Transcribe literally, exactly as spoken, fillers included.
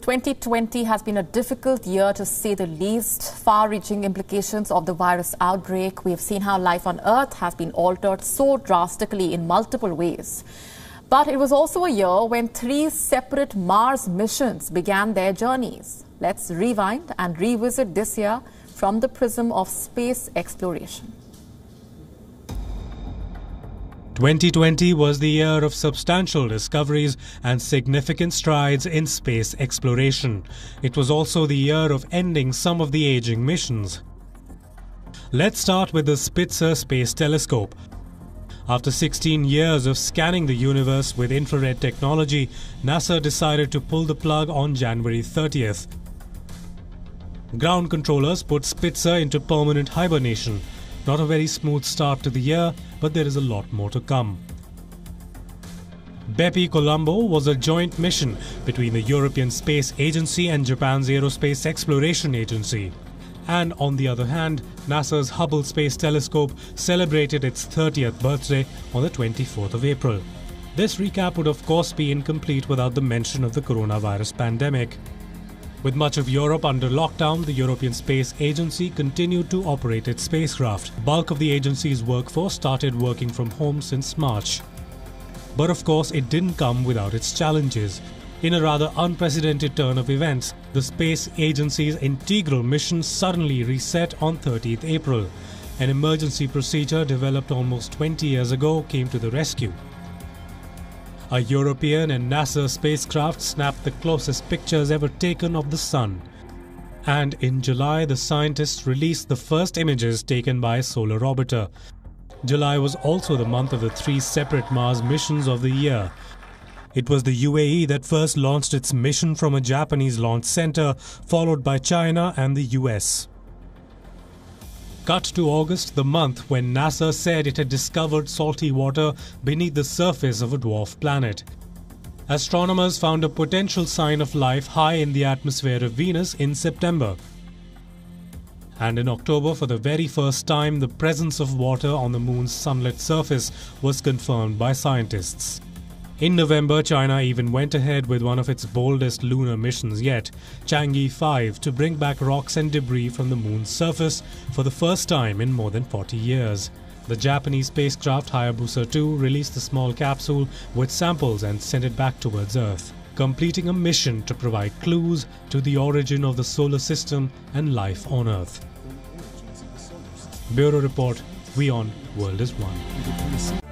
twenty twenty has been a difficult year, to say the least. Far-reaching implications of the virus outbreak. We have seen how life on Earth has been altered so drastically in multiple ways. But it was also a year when three separate Mars missions began their journeys. Let's rewind and revisit this year from the prism of space exploration. twenty twenty was the year of substantial discoveries and significant strides in space exploration. It was also the year of ending some of the aging missions. Let's start with the Spitzer Space Telescope. After sixteen years of scanning the universe with infrared technology, NASA decided to pull the plug on January thirtieth. Ground controllers put Spitzer into permanent hibernation. Not a very smooth start to the year, but there is a lot more to come. BepiColombo was a joint mission between the European Space Agency and Japan's Aerospace Exploration Agency. And on the other hand, NASA's Hubble Space Telescope celebrated its thirtieth birthday on the twenty-fourth of April. This recap would of course be incomplete without the mention of the coronavirus pandemic. With much of Europe under lockdown, the European Space Agency continued to operate its spacecraft. Bulk of the agency's workforce started working from home since March. But of course, it didn't come without its challenges. In a rather unprecedented turn of events, the space agency's Integral mission suddenly reset on thirtieth April. An emergency procedure developed almost twenty years ago came to the rescue. A European and NASA spacecraft snapped the closest pictures ever taken of the Sun. And in July, the scientists released the first images taken by a solar orbiter. July was also the month of the three separate Mars missions of the year. It was the U A E that first launched its mission from a Japanese launch center, followed by China and the U S. Cut to August, the month when NASA said it had discovered salty water beneath the surface of a dwarf planet. Astronomers found a potential sign of life high in the atmosphere of Venus in September. And in October, for the very first time, the presence of water on the moon's sunlit surface was confirmed by scientists. In November, China even went ahead with one of its boldest lunar missions yet, Chang'e five, to bring back rocks and debris from the moon's surface for the first time in more than forty years. The Japanese spacecraft Hayabusa two released a small capsule with samples and sent it back towards Earth, completing a mission to provide clues to the origin of the solar system and life on Earth. Bureau Report, WION, World is One.